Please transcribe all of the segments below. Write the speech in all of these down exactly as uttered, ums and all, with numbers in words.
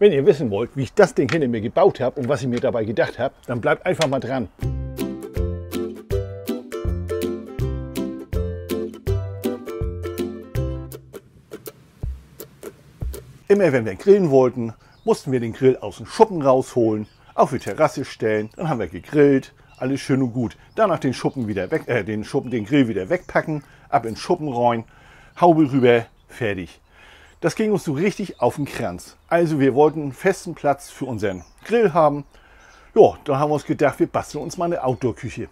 Wenn ihr wissen wollt, wie ich das Ding hinter mir gebaut habe und was ich mir dabei gedacht habe, dann bleibt einfach mal dran. Immer wenn wir grillen wollten, mussten wir den Grill aus dem Schuppen rausholen, auf die Terrasse stellen, dann haben wir gegrillt, alles schön und gut. Danach den Schuppen wieder weg, äh, den Schuppen, den Grill wieder wegpacken, ab in den Schuppen rein, Haube rüber, fertig. Das ging uns so richtig auf den Kranz. Also wir wollten einen festen Platz für unseren Grill haben. Ja, dann haben wir uns gedacht, wir basteln uns mal eine Outdoor-Küche.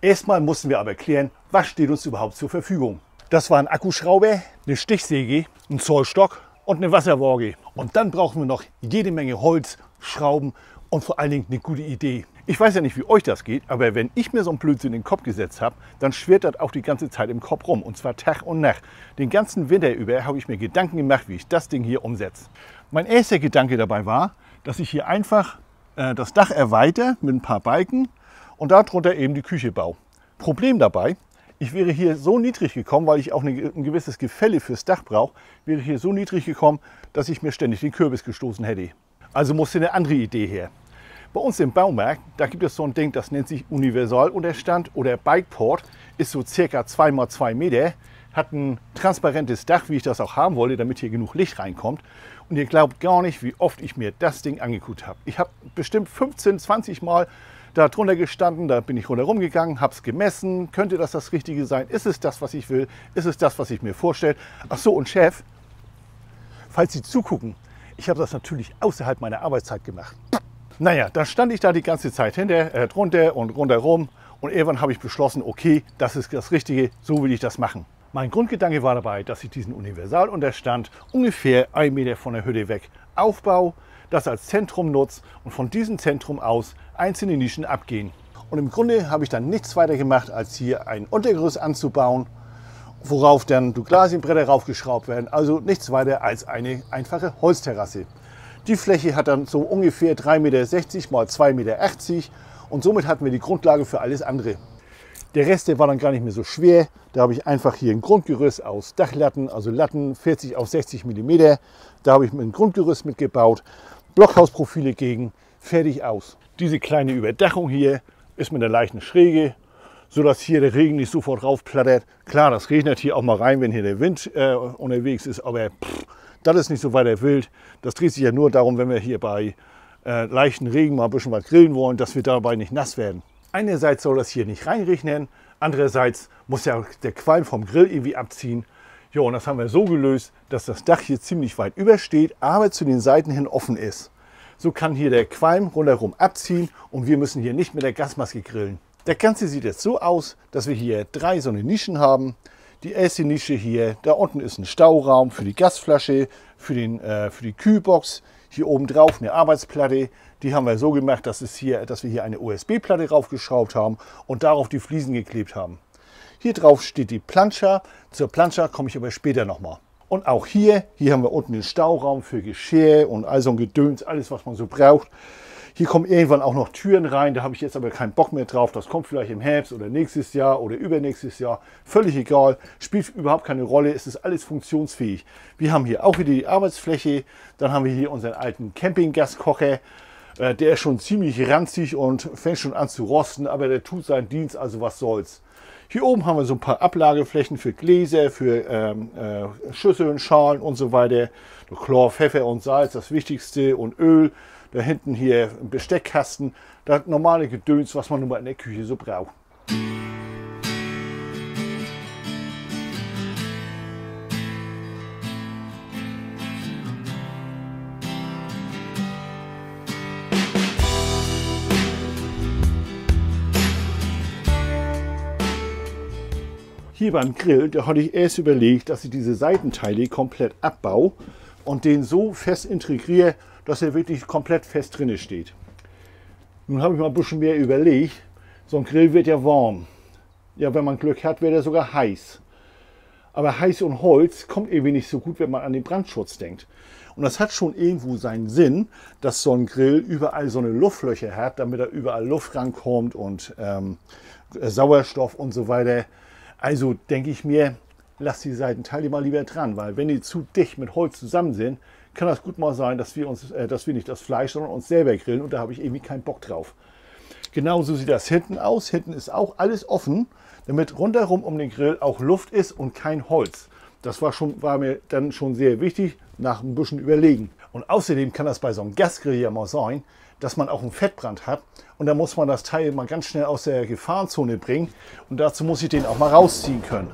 Erstmal mussten wir aber klären, was steht uns überhaupt zur Verfügung. Das war ein Akkuschrauber, eine Stichsäge, ein Zollstock und eine Wasserwaage. Und dann brauchen wir noch jede Menge Holz, Schrauben und vor allen Dingen eine gute Idee. Ich weiß ja nicht, wie euch das geht, aber wenn ich mir so einen Blödsinn in den Kopf gesetzt habe, dann schwirrt das auch die ganze Zeit im Kopf rum, und zwar Tag und Nacht. Den ganzen Winter über habe ich mir Gedanken gemacht, wie ich das Ding hier umsetze. Mein erster Gedanke dabei war, dass ich hier einfach äh, das Dach erweitere mit ein paar Balken und darunter eben die Küche baue. Problem dabei, ich wäre hier so niedrig gekommen, weil ich auch eine, ein gewisses Gefälle fürs Dach brauche, wäre ich hier so niedrig gekommen, dass ich mir ständig den Kürbis gestoßen hätte. Also musste eine andere Idee her. Bei uns im Baumarkt, da gibt es so ein Ding, das nennt sich Universalunterstand oder Bikeport, ist so circa zwei mal zwei Meter, hat ein transparentes Dach, wie ich das auch haben wollte, damit hier genug Licht reinkommt. Und ihr glaubt gar nicht, wie oft ich mir das Ding angeguckt habe. Ich habe bestimmt fünfzehn, zwanzig Mal da drunter gestanden, da bin ich rundherum gegangen, habe es gemessen, könnte das das Richtige sein, ist es das, was ich will, ist es das, was ich mir vorstelle. Ach so, und Chef, falls Sie zugucken, ich habe das natürlich außerhalb meiner Arbeitszeit gemacht. Naja, da stand ich da die ganze Zeit hinter, äh, drunter und rundherum, und irgendwann habe ich beschlossen, okay, das ist das Richtige, so will ich das machen. Mein Grundgedanke war dabei, dass ich diesen Universalunterstand ungefähr einen Meter von der Hütte weg aufbaue, das als Zentrum nutze und von diesem Zentrum aus einzelne Nischen abgehen. Und im Grunde habe ich dann nichts weiter gemacht, als hier ein Untergerüst anzubauen, worauf dann Douglasienbretter raufgeschraubt werden, also nichts weiter als eine einfache Holzterrasse. Die Fläche hat dann so ungefähr drei Meter sechzig mal zwei Meter achtzig und somit hatten wir die Grundlage für alles andere. Der Rest, der war dann gar nicht mehr so schwer. Da habe ich einfach hier ein Grundgerüst aus Dachlatten, also Latten vierzig auf sechzig Millimeter. Da habe ich ein Grundgerüst mitgebaut, Blockhausprofile gegen, fertig aus. Diese kleine Überdachung hier ist mit einer leichten Schräge, sodass hier der Regen nicht sofort raufplattert. Klar, das regnet hier auch mal rein, wenn hier der Wind äh, unterwegs ist, aber pff, das ist nicht so weiter wild. Das dreht sich ja nur darum, wenn wir hier bei äh, leichten Regen mal ein bisschen was grillen wollen, dass wir dabei nicht nass werden. Einerseits soll das hier nicht reinregnen, andererseits muss ja der Qualm vom Grill irgendwie abziehen. Ja, und das haben wir so gelöst, dass das Dach hier ziemlich weit übersteht, aber zu den Seiten hin offen ist. So kann hier der Qualm rundherum abziehen und wir müssen hier nicht mit der Gasmaske grillen. Das Ganze sieht jetzt so aus, dass wir hier drei so eine Nischen haben. Die erste Nische hier, da unten ist ein Stauraum für die Gasflasche, für, den, äh, für die Kühlbox. Hier oben drauf eine Arbeitsplatte. Die haben wir so gemacht, dass, es hier, dass wir hier eine U S B-Platte raufgeschraubt haben und darauf die Fliesen geklebt haben. Hier drauf steht die Plancha. Zur Plancha komme ich aber später nochmal. Und auch hier, hier haben wir unten den Stauraum für Geschirr und all so ein Gedöns, alles was man so braucht. Hier kommen irgendwann auch noch Türen rein, da habe ich jetzt aber keinen Bock mehr drauf. Das kommt vielleicht im Herbst oder nächstes Jahr oder übernächstes Jahr. Völlig egal, spielt überhaupt keine Rolle, es ist alles funktionsfähig. Wir haben hier auch wieder die Arbeitsfläche, dann haben wir hier unseren alten Campinggaskocher. Der ist schon ziemlich ranzig und fängt schon an zu rosten, aber der tut seinen Dienst, also was soll's. Hier oben haben wir so ein paar Ablageflächen für Gläser, für ähm, äh, Schüsseln, Schalen und so weiter. Chlor, Pfeffer und Salz, das Wichtigste, und Öl. Da hinten hier ein Besteckkasten, da hat normale Gedöns, was man nun mal in der Küche so braucht. Hier beim Grill, da hatte ich erst überlegt, dass ich diese Seitenteile komplett abbaue und den so fest integriere, dass er wirklich komplett fest drin steht. Nun habe ich mal ein bisschen mehr überlegt. So ein Grill wird ja warm. Ja, wenn man Glück hat, wird er sogar heiß. Aber heiß und Holz kommt irgendwie nicht so gut, wenn man an den Brandschutz denkt. Und das hat schon irgendwo seinen Sinn, dass so ein Grill überall so eine Luftlöcher hat, damit da überall Luft rankommt und ähm, Sauerstoff und so weiter. Also denke ich mir, lass die Seitenteile mal lieber dran, weil wenn die zu dicht mit Holz zusammen sind, kann das gut mal sein, dass wir, uns, äh, dass wir nicht das Fleisch, sondern uns selber grillen. Und da habe ich irgendwie keinen Bock drauf. Genauso sieht das hinten aus. Hinten ist auch alles offen, damit rundherum um den Grill auch Luft ist und kein Holz. Das war, schon, war mir dann schon sehr wichtig, nach ein bisschen Überlegen. Und außerdem kann das bei so einem Gasgrill ja mal sein, dass man auch einen Fettbrand hat. Und da muss man das Teil mal ganz schnell aus der Gefahrenzone bringen. Und dazu muss ich den auch mal rausziehen können.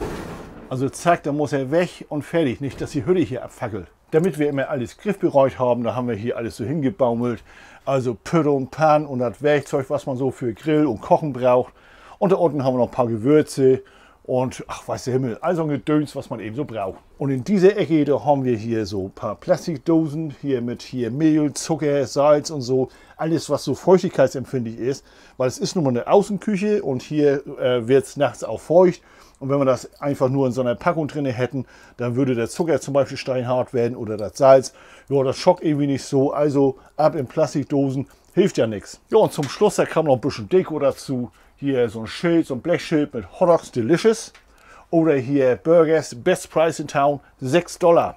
Also zack, dann muss er weg und fertig. Nicht, dass die Hülle hier abfackelt. Damit wir immer alles griffbereit haben, da haben wir hier alles so hingebaumelt. Also Pütte und Pan und das Werkzeug, was man so für Grill und Kochen braucht. Und da unten haben wir noch ein paar Gewürze und ach, weiß der Himmel, also ein Gedöns, was man eben so braucht. Und in dieser Ecke, da haben wir hier so ein paar Plastikdosen, hier mit hier Mehl, Zucker, Salz und so. Alles, was so feuchtigkeitsempfindlich ist, weil es ist nun mal eine Außenküche und hier äh, wird es nachts auch feucht. Und wenn wir das einfach nur in so einer Packung drin hätten, dann würde der Zucker zum Beispiel steinhart werden oder das Salz. Ja, das schockt irgendwie nicht so. Also ab in Plastikdosen, hilft ja nichts. Ja, und zum Schluss, da kam noch ein bisschen Deko dazu. Hier so ein Schild, so ein Blechschild mit Hot Dogs Delicious. Oder hier Burgers, Best Price in Town, sechs Dollar.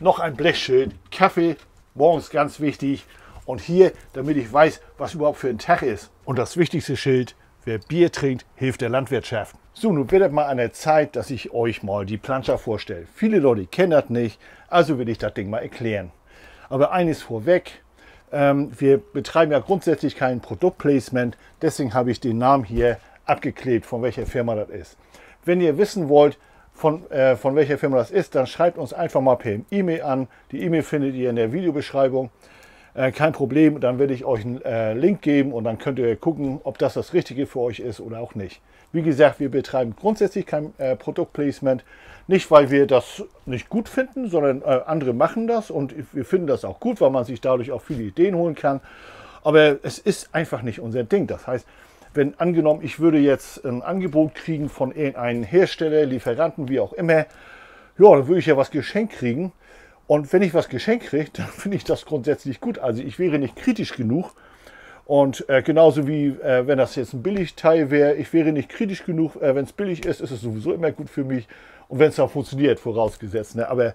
Noch ein Blechschild, Kaffee, morgens ganz wichtig. Und hier, damit ich weiß, was überhaupt für ein Tag ist. Und das wichtigste Schild, wer Bier trinkt, hilft der Landwirtschaft. So, nun wird es mal an der Zeit, dass ich euch mal die Plancha vorstelle. Viele Leute kennen das nicht, also will ich das Ding mal erklären. Aber eines vorweg, ähm, wir betreiben ja grundsätzlich kein Produktplacement, deswegen habe ich den Namen hier abgeklebt, von welcher Firma das ist. Wenn ihr wissen wollt, von, äh, von welcher Firma das ist, dann schreibt uns einfach mal per E-Mail an. Die E-Mail findet ihr in der Videobeschreibung. Äh, kein Problem, dann werde ich euch einen äh, Link geben und dann könnt ihr gucken, ob das das Richtige für euch ist oder auch nicht. Wie gesagt, wir betreiben grundsätzlich kein äh, Produktplacement. Nicht, weil wir das nicht gut finden, sondern äh, andere machen das und wir finden das auch gut, weil man sich dadurch auch viele Ideen holen kann. Aber es ist einfach nicht unser Ding. Das heißt, wenn angenommen, ich würde jetzt ein Angebot kriegen von irgendeinem Hersteller, Lieferanten, wie auch immer, ja, dann würde ich ja was geschenkt kriegen. Und wenn ich was geschenkt kriege, dann finde ich das grundsätzlich gut. Also ich wäre nicht kritisch genug. Und äh, genauso wie, äh, wenn das jetzt ein Billigteil wäre, ich wäre nicht kritisch genug. Äh, wenn es billig ist, ist es sowieso immer gut für mich. Und wenn es dann funktioniert, vorausgesetzt. Ne? Aber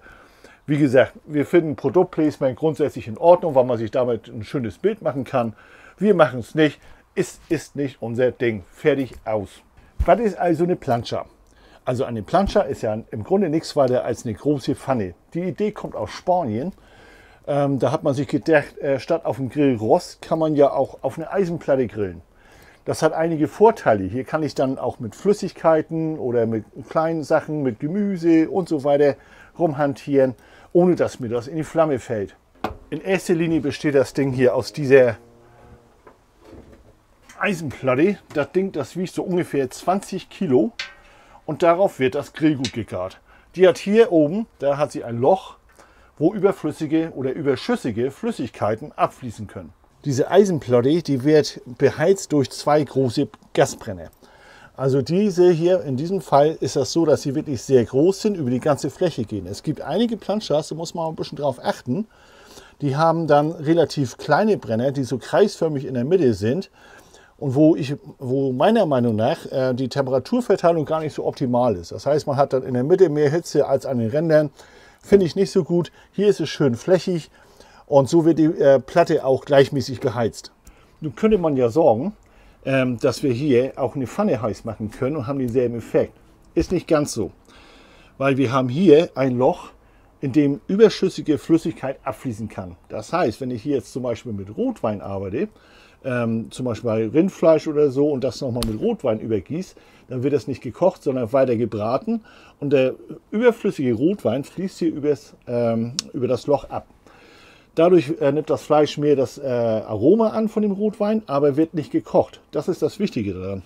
wie gesagt, wir finden Produktplacement grundsätzlich in Ordnung, weil man sich damit ein schönes Bild machen kann. Wir machen es nicht. Es ist nicht unser Ding. Fertig, aus. Was ist also eine Plancha? Also eine Plancha ist ja im Grunde nichts weiter als eine große Pfanne. Die Idee kommt aus Spanien. Ähm, da hat man sich gedacht, äh, statt auf dem Grill Rost kann man ja auch auf eine Eisenplatte grillen. Das hat einige Vorteile. Hier kann ich dann auch mit Flüssigkeiten oder mit kleinen Sachen, mit Gemüse und so weiter rumhantieren, ohne dass mir das in die Flamme fällt. In erster Linie besteht das Ding hier aus dieser Eisenplatte. Das Ding, das wiegt so ungefähr zwanzig Kilo und darauf wird das Grillgut gegart. Die hat hier oben, da hat sie ein Loch, wo überflüssige oder überschüssige Flüssigkeiten abfließen können. Diese Eisenplatte, die wird beheizt durch zwei große Gasbrenner. Also diese hier, in diesem Fall ist das so, dass sie wirklich sehr groß sind, über die ganze Fläche gehen. Es gibt einige Planchas, da muss man ein bisschen drauf achten. Die haben dann relativ kleine Brenner, die so kreisförmig in der Mitte sind. Und wo, ich, wo meiner Meinung nach äh, die Temperaturverteilung gar nicht so optimal ist. Das heißt, man hat dann in der Mitte mehr Hitze als an den Rändern. Finde ich nicht so gut. Hier ist es schön flächig und so wird die äh, Platte auch gleichmäßig beheizt. Nun könnte man ja sorgen, ähm, dass wir hier auch eine Pfanne heiß machen können und haben denselben Effekt. Ist nicht ganz so, weil wir haben hier ein Loch, in dem überschüssige Flüssigkeit abfließen kann. Das heißt, wenn ich hier jetzt zum Beispiel mit Rotwein arbeite, Ähm, zum Beispiel bei Rindfleisch oder so und das nochmal mit Rotwein übergießt, dann wird das nicht gekocht, sondern weiter gebraten und der überflüssige Rotwein fließt hier übers, ähm, über das Loch ab. Dadurch äh, nimmt das Fleisch mehr das äh, Aroma an von dem Rotwein, aber wird nicht gekocht. Das ist das Wichtige daran.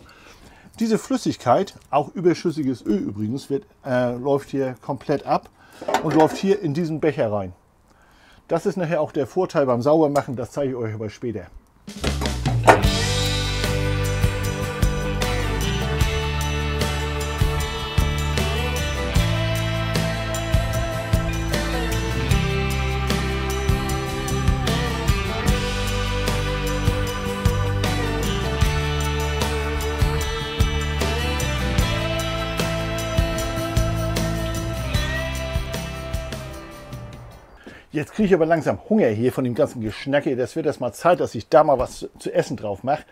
Diese Flüssigkeit, auch überschüssiges Öl übrigens, wird, äh, läuft hier komplett ab und läuft hier in diesen Becher rein. Das ist nachher auch der Vorteil beim Saubermachen, das zeige ich euch aber später. Jetzt kriege ich aber langsam Hunger hier von dem ganzen Geschnacke. Das wird erstmal Zeit, dass ich da mal was zu essen drauf mache.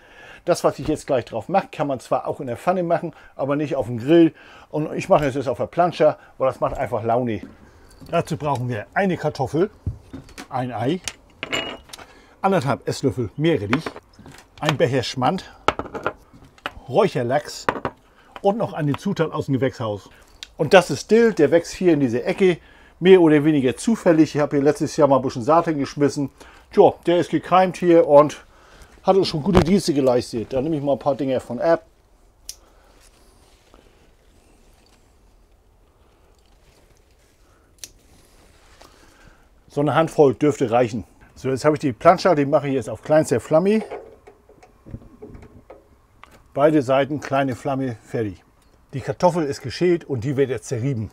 Das, was ich jetzt gleich drauf mache, kann man zwar auch in der Pfanne machen, aber nicht auf dem Grill. Und ich mache das jetzt auf der Plancha, weil das macht einfach Laune. Dazu brauchen wir eine Kartoffel, ein Ei, anderthalb Esslöffel Meerrettich, ein Becher Schmand, Räucherlachs und noch eine Zutat aus dem Gewächshaus. Und das ist Dill, der wächst hier in dieser Ecke, mehr oder weniger zufällig. Ich habe hier letztes Jahr mal ein bisschen Saaten geschmissen. Tja, der ist gekeimt hier und hat uns schon gute Dienste geleistet. Da nehme ich mal ein paar Dinger von ab. So eine Handvoll dürfte reichen. So, jetzt habe ich die Plancha, die mache ich jetzt auf kleinster Flamme. Beide Seiten kleine Flamme, fertig. Die Kartoffel ist geschält und die wird jetzt zerrieben.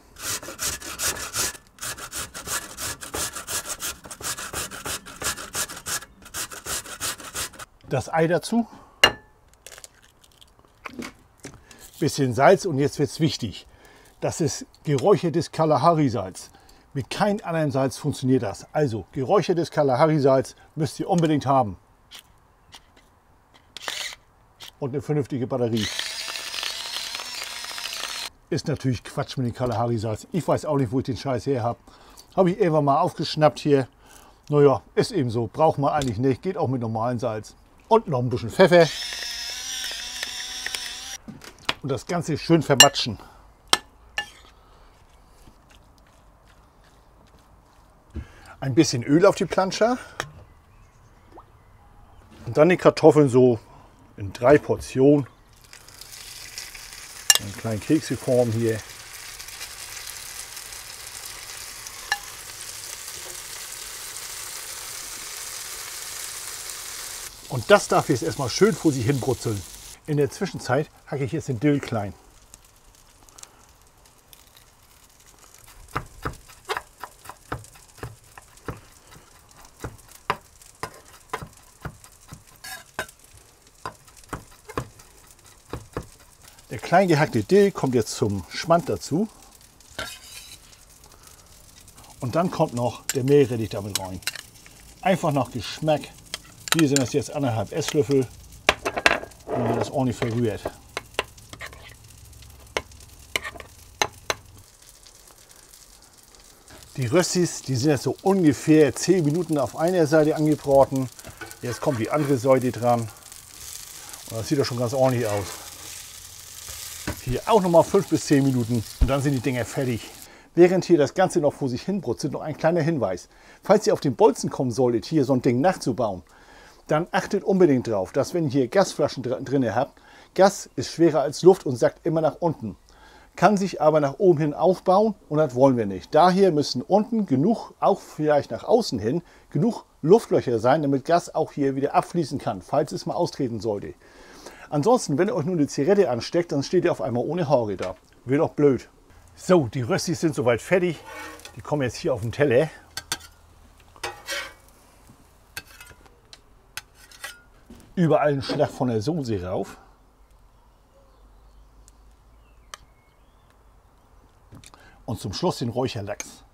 Das Ei dazu, bisschen Salz und jetzt wird es wichtig. Das ist geräuchertes Kalahari-Salz. Mit keinem anderen Salz funktioniert das. Also geräuchertes Kalahari-Salz müsst ihr unbedingt haben. Und eine vernünftige Batterie. Ist natürlich Quatsch mit dem Kalahari-Salz. Ich weiß auch nicht, wo ich den Scheiß her habe. Habe ich irgendwann mal aufgeschnappt hier. Naja, ist eben so. Braucht man eigentlich nicht. Geht auch mit normalem Salz. Und noch ein bisschen Pfeffer. Und das Ganze schön vermatschen. Ein bisschen Öl auf die Plancha und dann die Kartoffeln so in drei Portionen, einen kleinen Kekseform hier. Und das darf jetzt erstmal schön vor sich hin brutzeln. In der Zwischenzeit hacke ich jetzt den Dill klein. Der klein gehackte Dill kommt jetzt zum Schmand dazu. Und dann kommt noch der Meerrettich damit rein. Einfach nach Geschmack. Hier sind das jetzt anderthalb Esslöffel. Und dann wird das ordentlich verrührt. Die Röstis, die sind jetzt so ungefähr zehn Minuten auf einer Seite angebraten. Jetzt kommt die andere Seite dran. Und das sieht doch schon ganz ordentlich aus. Hier auch nochmal fünf bis zehn Minuten und dann sind die Dinger fertig. Während hier das Ganze noch vor sich hin brutzelt, noch ein kleiner Hinweis. Falls ihr auf den Bolzen kommen solltet, hier so ein Ding nachzubauen, dann achtet unbedingt drauf, dass wenn ihr hier Gasflaschen drin habt, Gas ist schwerer als Luft und sackt immer nach unten. Kann sich aber nach oben hin aufbauen und das wollen wir nicht. Daher müssen unten genug, auch vielleicht nach außen hin, genug Luftlöcher sein, damit Gas auch hier wieder abfließen kann, falls es mal austreten sollte. Ansonsten, wenn ihr euch nur eine Zigarette ansteckt, dann steht ihr auf einmal ohne Haare da. Wird doch blöd. So, die Röstis sind soweit fertig. Die kommen jetzt hier auf den Teller. Überall einen Schlag von der Soße rauf. Und zum Schluss den Räucherlachs.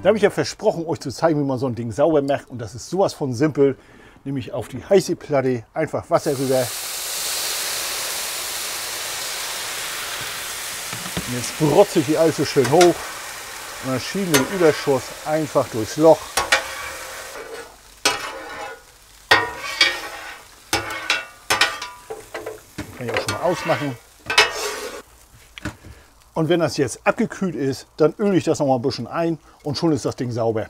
Da habe ich ja versprochen, euch zu zeigen, wie man so ein Ding sauber macht. Und das ist sowas von simpel. Nämlich auf die heiße Platte einfach Wasser rüber. Und jetzt brutzelt hier alles so schön hoch. Und dann schieben wir den Überschuss einfach durchs Loch. Kann ich auch schon mal ausmachen. Und wenn das jetzt abgekühlt ist, dann öle ich das noch mal ein bisschen ein und schon ist das Ding sauber.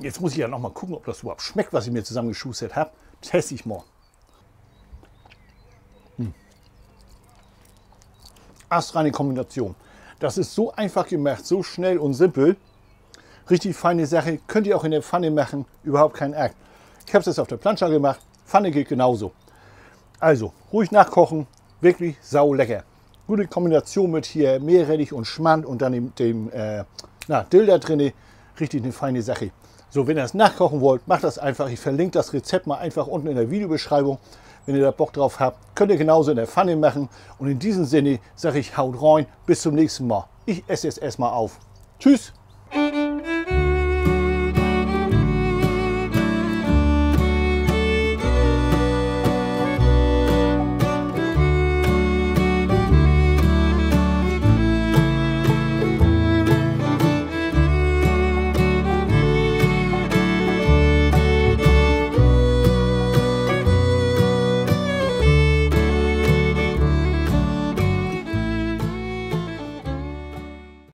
Jetzt muss ich ja noch mal gucken, ob das überhaupt schmeckt, was ich mir zusammengeschustert habe. Teste ich mal. Hm. Astreine Kombination. Das ist so einfach gemacht, so schnell und simpel. Richtig feine Sache. Könnt ihr auch in der Pfanne machen. Überhaupt kein Akt. Ich habe es jetzt auf der Plancha gemacht. Pfanne geht genauso. Also ruhig nachkochen. Wirklich sau lecker. Gute Kombination mit hier Meerrettich und Schmand und dann dem, dem äh, na, Dill da drin. richtig eine feine Sache. So, wenn ihr das nachkochen wollt, macht das einfach. Ich verlinke das Rezept mal einfach unten in der Videobeschreibung. Wenn ihr da Bock drauf habt, könnt ihr genauso in der Pfanne machen. Und in diesem Sinne sage ich, haut rein, bis zum nächsten Mal. Ich esse jetzt erstmal auf. Tschüss!